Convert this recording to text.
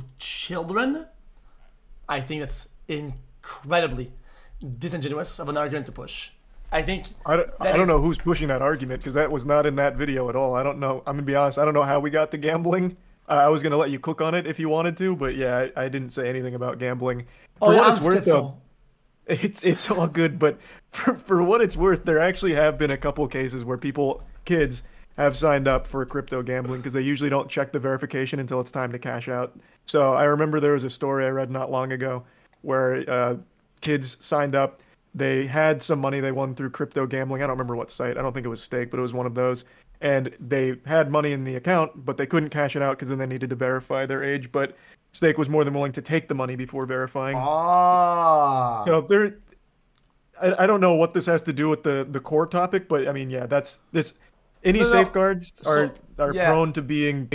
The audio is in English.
to children, I think that's incredibly disingenuous of an argument to push. I think I don't know who's pushing that argument, because that was not in that video at all. I don't know. I'm gonna be honest. I don't know how we got to gambling. I was gonna let you cook on it if you wanted to, but yeah, I didn't say anything about gambling. For what it's worth, though, it's all good. But for what it's worth, there actually have been a couple cases where kids have signed up for crypto gambling because they usually don't check the verification until it's time to cash out. So I remember there was a story I read not long ago where kids signed up. They had some money they won through crypto gambling. I don't remember what site. I don't think it was Stake, but it was one of those. And they had money in the account, but they couldn't cash it out because then they needed to verify their age. But Stake was more than willing to take the money before verifying. Ah. So there, I don't know what this has to do with the core topic, but I mean, yeah, that's this. Any safeguards are prone to being